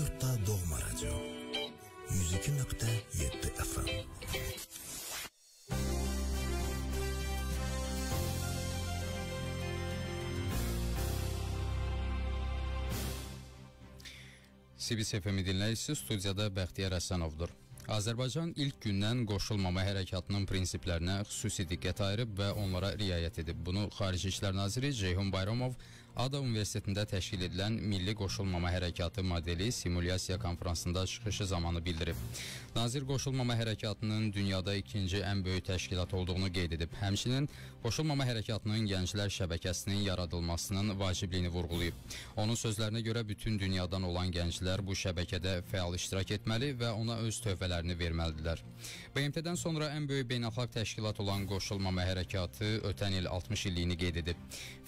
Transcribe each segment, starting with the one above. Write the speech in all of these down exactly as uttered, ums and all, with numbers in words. yurtta doğma radyo yüz iki nöqtə yeddi F M. C B C F M dinləyicisi studiyada Bəxtiyar Həsənovdur. Azərbaycan ilk gündən qoşulmama hərəkatının prinsiplərinə xüsusi diqqət ayırıb və onlara riayət edib. Bunu Xarici İşlər Naziri Ceyhun Bayramov A D A Universitetində təşkil edilən Milli Qoşulmama Hərəkatı modeli simulyasiya konferansında çıxışı zamanı bildirib. Nazir qoşulmama hərəkatının dünyada ikinci ən böyük təşkilat olduğunu qeyd edib. Həmçinin qoşulmama hərəkatının gənclər şəbəkəsinin yaradılmasının vacibliyini vurğulayıb. Onun sözlərinə görə bütün dünyadan olan gənclər bu şəbəkədə fəal iştirak etməli və ona öz tövbələri verməlidirlər. B M T-dən sonra ən böyük beynəlxalq təşkilat olan qoşulmama hərəkatı ötən il altmış illiyini qeyd edib.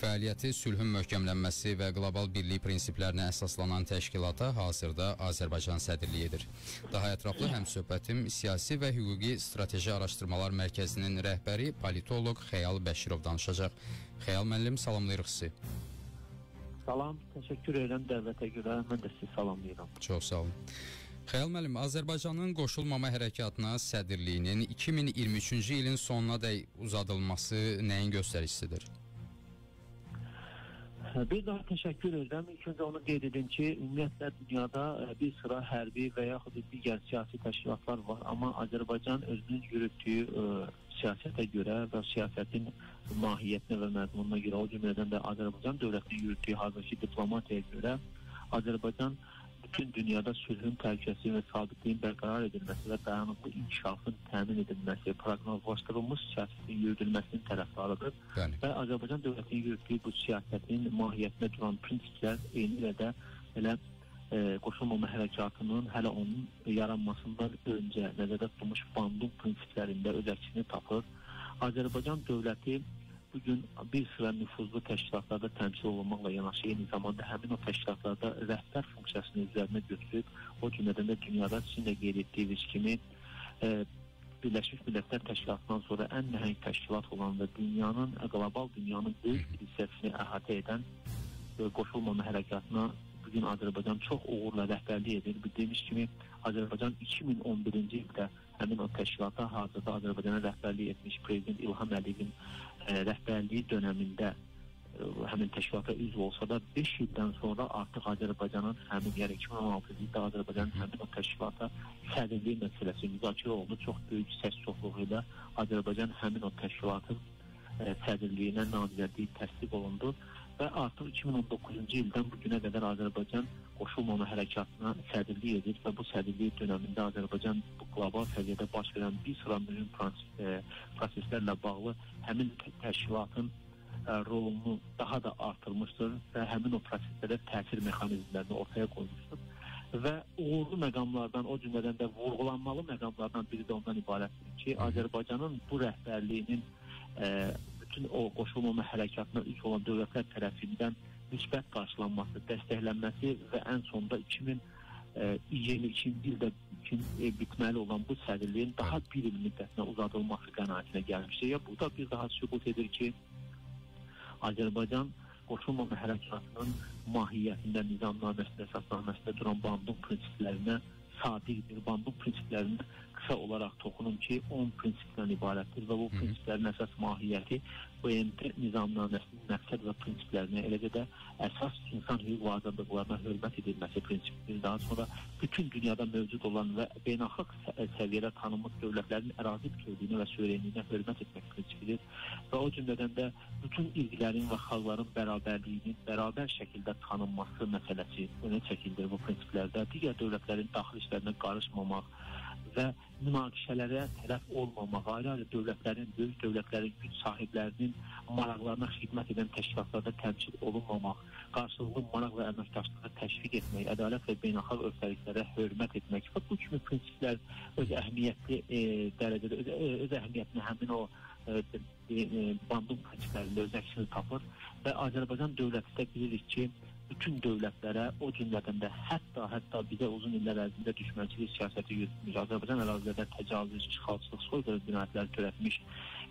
Fəaliyyəti sülhün möhkəmlənməsi və qlobal birlik prinsiplərinə əsaslanan təşkilata hazırda Azərbaycan sədrliyi edir. Daha ətraflı həmsöhbətim Siyasi və Hüquqi Strateji Araşdırmalar Mərkəzinin rəhbəri politoloq Xəyal Bəşirov danışacaq. Xəyal müəllim, salamlayırıq sizi. Salam, təşəkkür edirəm dəvətə görə. Mən də sizi salamlayıram. Çox sağ olun. Xəyal müəllim, Azərbaycanın qoşulmama hərəkatına sədrliyinin iki min iyirmi üçüncü ilin sonuna dək uzadılması nəyin göstəricisidir? Bir daha təşəkkür edirəm. İlk öncə onu qeyd edim ki, ümumiyyətlə dünyada bir sıra hərbi və yaxud digər siyasi təşkilatlar var, amma Azərbaycan özünün yürütdüyü ə, siyasətə görə və siyasətin mahiyyətinə və məzmununa görə, o cümlədən də Azərbaycan dövlətinin yürütdüyü hazırki diplomatiyaya görə Azərbaycan bütün dünyada sülhün təhlükəsi və sabitliyin bərqərar edilməsi və dayanıqlı inkişafın təmin edilməsi, proqnozlaşdırılmış siyasətin yürüdülməsinin tərəfdarıdır yani. Və Azərbaycan dövlətinin yürüdüyü bu siyasətin mahiyyətinə duran prinsiplər eynilə də elə e, qoşulmama hərəkatının hələ onun yaranmasından öncə nəzərdə tutulmuş Bandung prinsiplərində öz əksini tapır. Azərbaycan dövləti bugün bir sıra nüfuzlu təşkilatlarda təmsil olunmaqla yanaşı, eyni zamanda həmin o təşkilatlarda rəhbər funksiyasını üzərinə götürüb, o cümlədən də dünyada sizin də qeyd etdiyiniz kimi e, Birləşmiş Millətlər Təşkilatından sonra ən nəhəng təşkilat olan və dünyanın, qlobal dünyanın böyük bir hissəsini əhatə edən e, qoşulmama hərəkatına bugün Azərbaycan çox uğurla rəhbərlik edir. Bildiyimiz kimi Azərbaycan iki min on birinci ildə həmin o təşkilata hazırda Azərbaycana rəhbərlik etmiş Prezident İlham Əliyevin e, rəhbərliyi dönəmində e, həmin təşkilata üzv olsa da beş ildən sonra artıq Azərbaycanın həmin yəni iki min on altıncı ildə Azərbaycanın həmin o təşkilata sədrliyi məsələsi müzakirə oldu. Çox böyük səs çoxluğu ilə Azərbaycan həmin o təşkilatın e, sədrliyinə namizədliyi təsdiq olundu və artıq iki min on doqquzuncu ildən bu günə qədər Azərbaycan qoşulmama hərəkatına sədrlik edir və bu sədrlik dönəmində Azərbaycan bu qlobal səviyyədə baş verən bir sıra mühüm proseslərlə bağlı həmin təşkilatın rolunu daha da artırmışdır və həmin o proseslərdə təsir mexanizmlərini ortaya qoymuşdur və uğurlu məqamlardan, o cümlədən də vurğulanmalı məqamlardan biri də ondan ibarətdir ki, Azərbaycanın bu rəhbərliyinin ə, bütün o qoşulmama hərəkatına üç olan dövlətlər tərəfindən müsbət qarşılanması, dəstəklənməsi və ən sonda iki min iyirmi ikinci ildə bitməli olan bu sədrliyin daha bir il müddətinə uzadılması qənaətinə gəlmişdir. Bu da bir daha sübut edir ki, Azərbaycan qoşulmama hərəkatının mahiyyətində, nizamnaməsində, əsasnaməsində duran Bandung prinsiplərinə sadiqdir. Bandung prinsiplərinə qısa olaraq toxunum ki, on prinsipdən ibarətdir və bu prinsiplərin əsas mahiyyəti B M T nizamnaməsinin məqsəd və prinsiplərinə, eləcə də əsas insan hüquq və azadlıqlarına hörmət edilməsi prinsipidir. Daha sonra bütün dünyada mövcud olan və beynəlxalq səviyyədə tanınmış dövlətlərin ərazi bütövlüyünə və suverenliyinə hörmət etmək prinsipidir və o cümlədən də bütün irqilərin və xalqların bərabərliyinin bərabər şəkildə tanınması məsələsi önə çəkilir bu prinsiplərdə. Digər dövlətlərin daxili işlərinə qarışmamaq və münaqişələrə tərəf olmamaq, ayrı-ayrı dövlətlərin, böyük dövlətlərin, güc sahiblərinin maraqlarına xidmət edən təşkilatlarda təmsil olunmamaq, qarşılıqlı maraq və əməkdaşlığı təşviq etmək, ədalət və beynəlxalq ölkəliklərə hörmət etmək və bu kimi prinsiplər öz əhəmiyyətli e, dərəcədə, öz, öz əhəmiyyətini həmin o e, e, Bandung prinsiplərində öz əksini tapır və Azərbaycan dövləti də bilirik ki, bütün dövlətlərə, o cümlədən də hətta hətta bizə uzun illər ərzində düşmənçilik siyasəti yürütmüş, Azərbaycan ərazilərdə təcavüz, işğalçılıq, soyqırım cinayətləri törətmiş,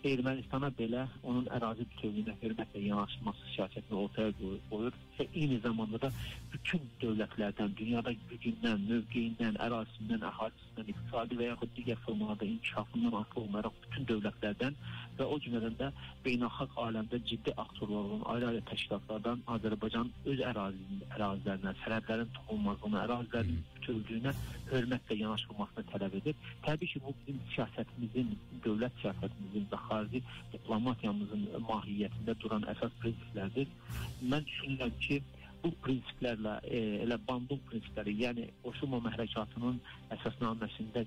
Ermənistana belə onun ərazi bütövlüyünə hörmətlə yanaşması siyasətini ortaya qoyur və eyni zamanda da bütün dövlətlərdən, dünyada gücündən, mövqeyindən, ərazisindən, əhalisindən, iqtisadi və yaxud digər formalarda inkişafından asılı olmayaraq bütün dövlətlərdən və o cümlədən də beynəlxalq aləmdə ciddi aktorlardan, ayrı-ayrı təşkilatlardan Azərbaycan öz ərazilərinə, sərhədlərin toxunulmazlığına, ərazilərin bütövlüyünə hörmətlə yanaşılmasını tələb edir. Təbii ki, bu bizim siyasətimizin, dövlət siyasətimizin və xarici diplomatiyamızın mahiyyətində duran əsas prinsiplərdir. Mən düşünürəm ki, bu prinsiplərlə, e, elə Bandung prinsipləri, yəni Qoşulmama Hərəkatının əsasnaməsində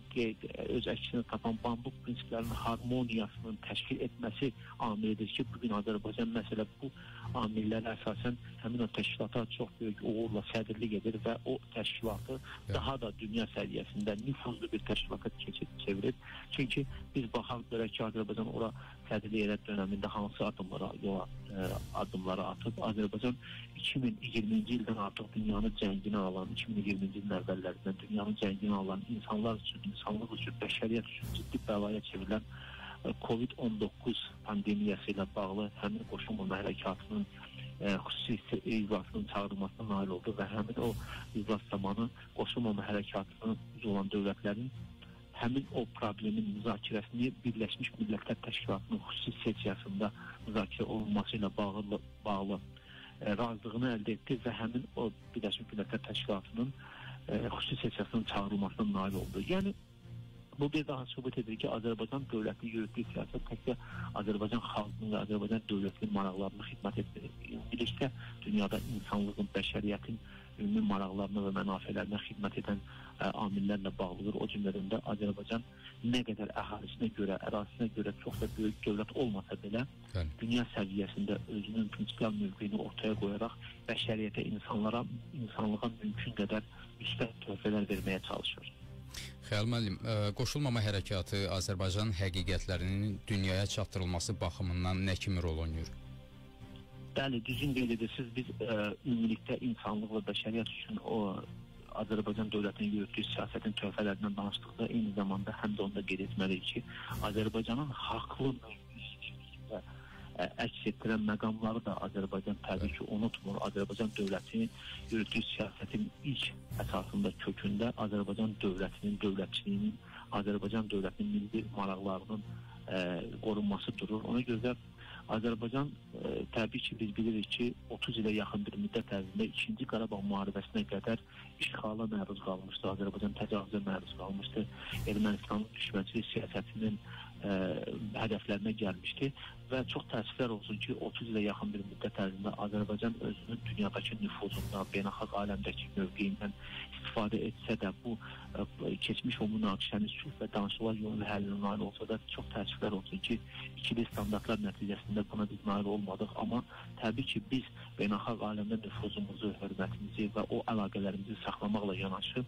öz əksini tapan Bandung prinsiplərinin harmoniyasının təşkil etməsi amilidir ki, bugün Azərbaycan məsələ bu amillərə əsasən həmin o təşkilata çox böyük uğurla sədirlik edir və o təşkilatı evet. daha da dünya səviyyəsində nüfuzlu bir təşkilata çevirir. Çünki biz baxaq görək ki, Azərbaycan ora sədirlik edət dönəmində hansı adımlara, yola, e, adımlara atıb. Azərbaycan iki min iyirminci ildən artıq dünyanı cənginə alan, iki min iyirminci ilin əvvəllərindən dünyanı cənginə alan, insanlar üçün, insanlıq üçün, bəşəriyyət üçün ciddi bəlaya çevrilən kovid on doqquz pandemiyası ilə bağlı həmin Qoşulmama Hərəkatının e, xüsusi iclasının çağırılmasına nail oldu və həmin o iclas zamanı Qoşulmama Hərəkatının üzv olan dövlətlərin həmin o problemin müzakirəsini Birləşmiş Millətlər Təşkilatının xüsusi sessiyasında müzakirə olunması ilə bağlı, bağlı razılığını əldə etdi və həmin o Birləşmiş Millətlər Təşkilatının e, xüsusi sessiyasının çağırılmasına nail oldu. Yəni, bu bir daha sübut edir ki, Azərbaycan dövləti yürütdüyü siyasət təkcə Azərbaycan xalqının və Azərbaycan dövlətinin maraqlarına xidmət edirsə, dünyada insanlığın, bəşəriyyətin ümumi maraqlarına və mənafelərinə xidmət edən ə, amillərlə bağlıdır. O cümlədən də Azərbaycan nə qədər əhalisinə görə, ərazisinə görə çox da böyük dövlət olmasa belə, Bəli. Dünya səviyyəsində özünün prinsipial mövqeyini ortaya qoyaraq bəşəriyyətə, insanlara, insanlığa mümkün qədər müsbət töhfələr verməyə çalışır. Xəyal müəllim, Qoşulmama Hərəkatı Azərbaycan həqiqətlərinin dünyaya çatdırılması baxımından nə kimi rol oynayır? Bəli, düzgün qeyd edirsiniz, biz ə, ümumilikdə insanlıq və bəşəriyyət üçün o Azərbaycan dövlətinin yürütdüyü siyasətin töhfələrindən danışdıqda eyni zamanda həm də onda qeyd etməliyik ki, Azərbaycanın haqlı mövqeyini əks etdirən məqamları da Azərbaycan təbii ki unutmur. Azərbaycan dövlətinin yürütdüyü siyasətin ilk əsasında kökündə Azərbaycan dövlətinin, dövlətçiliyinin, Azərbaycan dövlətinin milli maraqlarının ə, qorunması durur. Ona görə də Azərbaycan e, təbii ki biz bilirik ki otuz ilə yaxın bir müddət ərzində ikinci Qarabağ müharibəsinə qədər işğala məruz qalmışdı, Azərbaycan təcavüzə məruz qalmışdı, Ermənistanın düşmənçilik siyasətinin e, hədəflərinə gəlmişdi və çox təəssüflər olsun ki otuz ilə yaxın bir müddət ərzində Azərbaycan özünün dünyadakı nüfuzundan, beynəlxalq aləmdəki mövqeyindən istifadə etsə də bu e, keçmiş o münaqişəni sülh və danışıqlar yolunu həllinə nail olsa da çox təəssüflər olsun ki ikili standartlar nəticəsində buna biz nail olmadıq, amma təbii ki biz beynəlxalq aləmdə nüfuzumuzu, hörmətimizi və o əlaqələrimizi saxlamaqla yanaşı,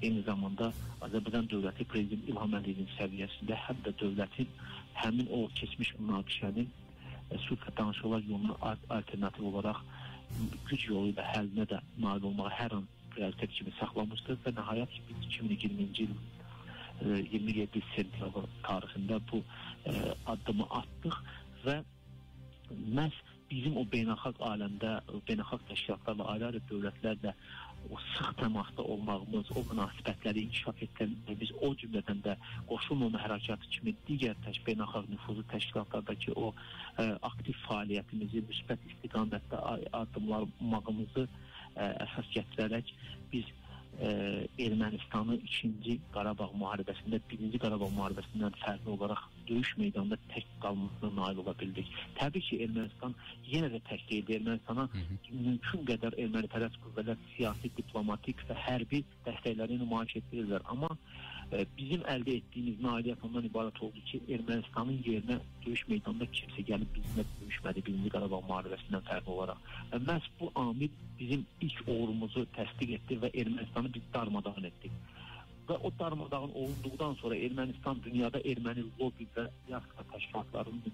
eyni zamanda Azərbaycan dövləti Prezident İlham Əliyevin səviyyəsində həm də dövlətin həmin o keçmiş münaqişənin sülh və danışıqlar yolunu alternativ olaraq güc yolu ilə həllinə də nail olmağa hər an prioritet kimi saxlamışdır və nəhayət ki biz iki min iyirminci il iyirmi yeddi sentyabr tarixində bu ə, addımı atdıq və məhz bizim o beynəlxalq aləmdə, beynəlxalq təşkilatlarla, ayrı-ayrı dövlətlərlə o sıx təmasda olmağımız, o münasibətləri inkişaf etdirməyimiz, o cümlədən də Qoşulmama Hərəkatı kimi digər təşkil, beynəlxalq nüfuzlu təşkilatlardakı o ə, aktiv fəaliyyətimizi, müsbət istiqamətdə addımlarmağımızı əsas gətirərək biz Ee, Ermənistanı ikinci Qarabağ müharibəsində, birinci Qarabağ müharibəsindən fərqli olaraq döyüş meydanında tək qalmasına nail ola bildik. Təbii ki, Ermənistan yenə də tək deyildi. Ermənistana hı hı. mümkün qədər ermənipərəst qüvvələr siyasi, diplomatik və hərbi dəstəkləri nümayiş etdirirlər. Amma e, bizim əldə etdiyimiz nailiyyət ondan ibarət oldu ki, Ermənistanın yerinə döyüş meydanında kimsə gəlib bizimlə döyüşmədi birinci Qarabağ müharibəsindən fərqli olaraq. Və məhz bu amil bizim ilk uğurumuzu təsdiq etdi və Ermənistan biz darmadağın etdik. Və o darmadağın olunduqdan sonra Ermənistan dünyada erməni lobi və diaspora təşkilatlarının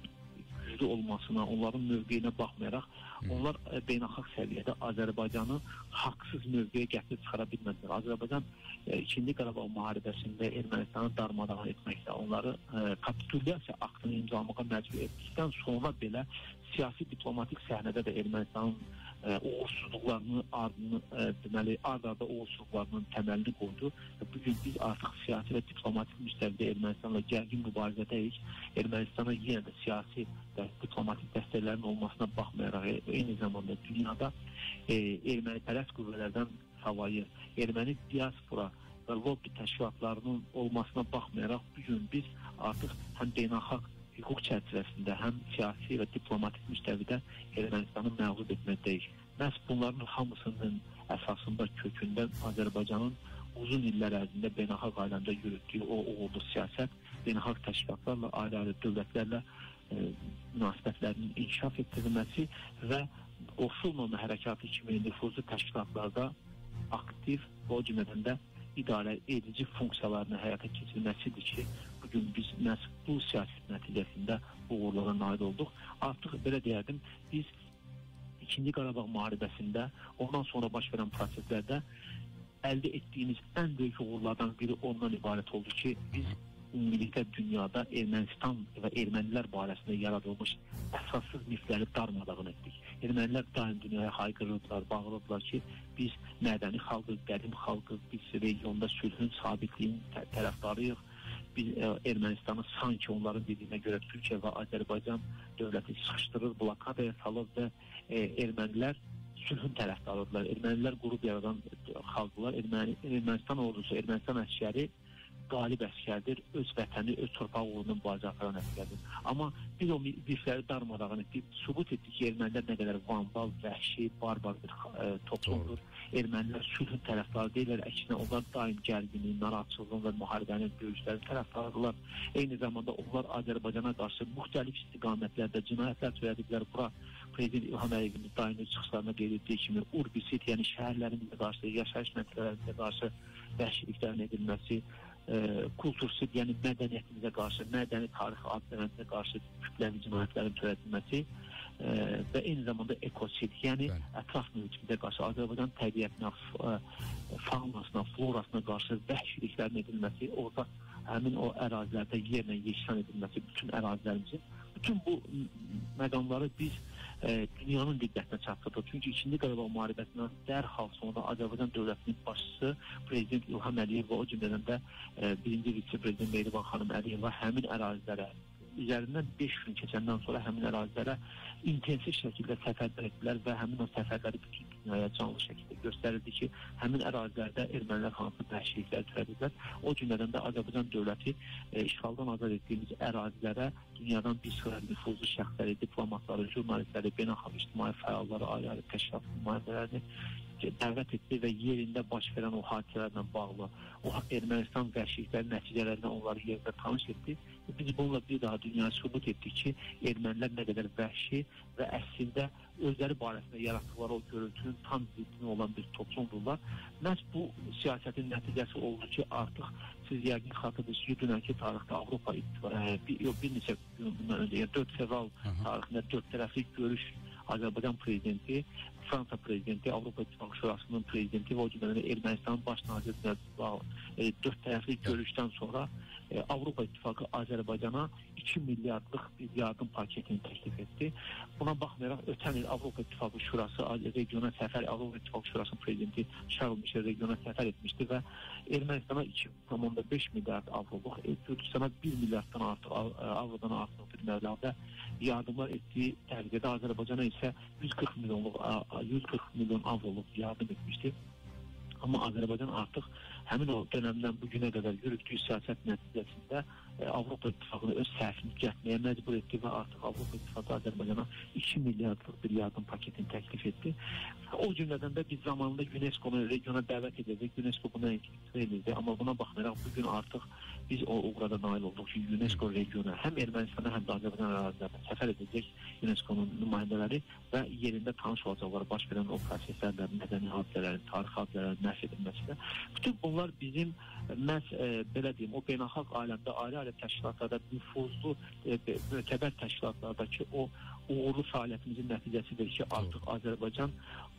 güclü olmasına, onların mövqeyinə baxmayaraq, onlar beynəlxalq səviyyədə Azərbaycanı haqsız mövqeyə gətirib çıxara bilmədilər. Azərbaycan ikinci Qarabağ müharibəsində Ermənistanı darmadağın etməkdə, onları kapitulyasiya aktını imzalamağa məcbur etdikdən sonra belə siyasi diplomatik səhnədə də Ermənistanın uğursuzluqlarının ardını, deməli, ard-arda uğursuzluqlarının təməlini qoydu. Bugün biz artıq siyasi və diplomatik müstəvidə Ermənistanla gərgin mübarizədəyik. Ermənistana yenə də siyasi və diplomatik dəstəklərin olmasına baxmayaraq, eyni zamanda dünyada erməni pərəst qüvvələrdən savayı, erməni diaspora və lobby təşkilatlarının olmasına baxmayaraq, bugün biz artıq həm beynəlxalq hüquq çərçivəsində, həm siyasi və diplomatik müstəvidə Ermənistanı məğlub etməkdəyik. Məhz bunların hamısının əsasında, kökündə Azərbaycanın uzun illər ərzində beynəlxalq aləmdə yürütdüyü o uğurlu siyasət, beynəlxalq təşkilatlarla, ayrı-ayrı dövlətlərlə e, münasibətlərinin inkişaf etdirilməsi və qoşulmama hərəkatı kimi nüfuzlu təşkilatlarda aktiv, o cümlədən də idarə edici funksiyalarını həyata keçirməsidir ki, bugün biz məhz bu siyasət nəticəsində uğurlara nail olduq. Artıq belə deyərdim, biz İkinci Qarabağ müharibəsində, ondan sonra baş verən proseslərdə əldə etdiyimiz ən böyük uğurlardan biri ondan ibarət oldu ki, biz ümumilikdə dünyada Ermənistan və ermənilər barəsində yaradılmış əsassız mifləri darmadağın etdik. Ermənilər daim dünyaya haykırırdılar, bağırırdılar ki, biz mədəni xalqız, qədim xalqız, biz regionda sülhün, sabitliyin tərəfdarıyıq. Biz Ermənistanı sanki onların dediyinə görə Türkiyə və Azərbaycan dövləti sıxışdırır, blokadaya salır və ermənilər sülhün tərəfdarıdırlar. Ermənilər qrup yaradan xalqlar, Ermənistan ordusu, Ermənistan əsgəri qalib əsgərdir, öz vətəni, öz torpaq uğrunun mübarizə aparan əsgərdir. Amma biz o birfləri darmadağın etdik, sübut etdik ki, ermənilər nə qədər vandal, vəhşi, barbar bir e, toplumdur. Ermənilər sülhün tərəfdarı deyirlər, əksinə onlar daim gərginliyin, narahatçılığın və müharibənin, döyüşlərin tərəfdarıdırlar. Eyni zamanda onlar Azərbaycana qarşı müxtəlif istiqamətlərdə cinayətlər törədiblər. Bura Prezident İlham Əliyevin daimi çıxışlarına qeyd etdiyi kimi urbisit, yəni şəhərlərin qarşı, yaşayış məntəqələrinə qarşı vəhşiliklərin edilməsi, kultursuz, yəni mədəniyyətimizə qarşı, mədəni tarix adlarına qarşı kütləvi cinayətlərin törədilməsi və eyni zamanda ekosid, yəni ətraf mühitimizə qarşı, Azərbaycan təbiətinə, faunasına, florasına qarşı vəhşiliklərin edilməsi, orada həmin o ərazilərdə yerlə yeşan edilməsi, bütün ərazilərimizin, bütün bu məqamları biz dünyanın diqqətinə çatdırdıq. Çünki ikinci Qarabağ müharibəsindən dərhal sonra Azərbaycan dövlətinin başçısı Prezident İlham Əliyev və o cümlədən də birinci vitse-prezident Mehriban xanım Əliyeva həmin ərazilərə, üzərindən beş gün keçəndən sonra həmin ərazilərə intensiv şəkildə səfərlər etdilər və həmin o səfərləri bütün dünyaya canlı şəkildə göstərildi ki, həmin ərazilərdə ermənilər hansı vəhşiliklər törədiblər. O cümlədən də Azərbaycan dövləti e, işğaldan azad etdiyimiz ərazilərə dünyadan bir sıra nüfuzlu şəxsləri, diplomatları, jurnalistləri, beynəlxalq ictimai fəalları, ayrı-ayrı təşkilat nümayəndələrini dəvət etdi və yerində baş verən o hadisələrlə bağlı, o Ermənistan vəhşiliklərinin nəticələrini onları yerində tanış etdi. Biz bununla bir daha dünyaya sübut etdik ki, ermənilər nə qədər vəhşi və əslində özləri barəsində yaratdıqları o görüntünün tam ziddinə olan bir toplumdurlar. Məhz bu siyasətin nəticəsi oldu ki, artıq siz yəqin xatırlısınız ki, dünənki tarixdə Avropa İttifaqı, bir, bir neçə gün bundan öncə, yəni dörd fevral tarixində dörd tərəfli görüş, Azərbaycan prezidenti, Fransa prezidenti, Avropa İttifaqı Şurasının prezidenti və o cümlədən Ermənistanın baş naziri e, dörd tərəfli görüşdən sonra e, Avropa İttifaqı Azərbaycana iki milyardlıq bir yardım paketini təklif etdi. Buna baxmayaraq, ötən il Avropa İttifaqı Şurası regiona səfər, Avropa İttifaqı Şurasının prezidenti Şarl Mişel regiona səfər etmişdi və Ermənistana iki tam onda beş milyard avroluq, Türkistana bir milyarddan artıq avrodan artıq bir məbləğdə yardımlar etdiyi təqdirdə Azərbaycana isə yüz qırx milyon avroluq yardım etmişdi. Amma Azərbaycan artıq həmin o dönəmdən bugünə qədər yürütdüyü siyasət nəticəsində e, Avropa İttifaqını öz səhvini gətirməyə məcbur etdi və artıq Avropa İttifaqı Azərbaycana iki milyardlıq bir yardım paketini təklif etdi. O cümlədən də biz zamanında UNESCO-nu regiona dəvət edildik, UNESCO buna inkişaf edildi, amma buna baxmayaraq bugün artıq biz o uğrada nail olduq ki, UNESCO regiona həm Ermənistana, həm də Azərbaycan ərazilərinə səfər edəcək UNESCO-nun nümayəndələri və yerində tanış olacaqlar baş verən o proseslərlə, mədəni hadisələrin, tarix hadisələrin, məhv edilməsində. Bütün bunlar bizim məhz, e, belə deyim, o beynəlxalq aləmdə, ali-ali təşkilatlarda, nüfuzlu, e, mötəbər təşkilatlardakı o uğurlu fəaliyyətimizin nəticəsidir ki, artıq Azərbaycan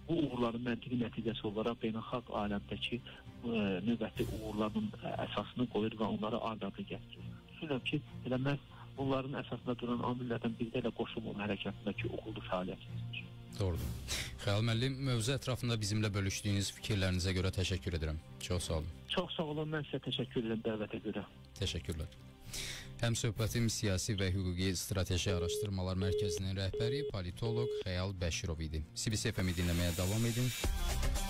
bu uğurların məntiqi nəticəsi olaraq beynəlxalq aləmdəki e, növbəti uğurların əsasını qoyur və onları ardı-ardı gətirir. Düşünürəm ki, elə məhz bunların əsasında duran amillərdən biri də elə qoşulmama hərəkatındakı uğurlu fəaliyyətimizdir. Doğrudur. Xəyal müəllim, mövzu ətrafında bizimlə bölüşdüyünüz fikirlərinizə görə təşəkkür edirəm. Çox sağ olun. Çox sağ olun, mən sizə təşəkkür edirəm dəvətə görə. Təşəkkürlər. Həmsöhbətim Siyasi və Hüquqi Strateji Araşdırmalar Mərkəzinin rəhbəri politoloq Xəyal Bəşirov idi. C B C F M-i dinləməyə davam edin.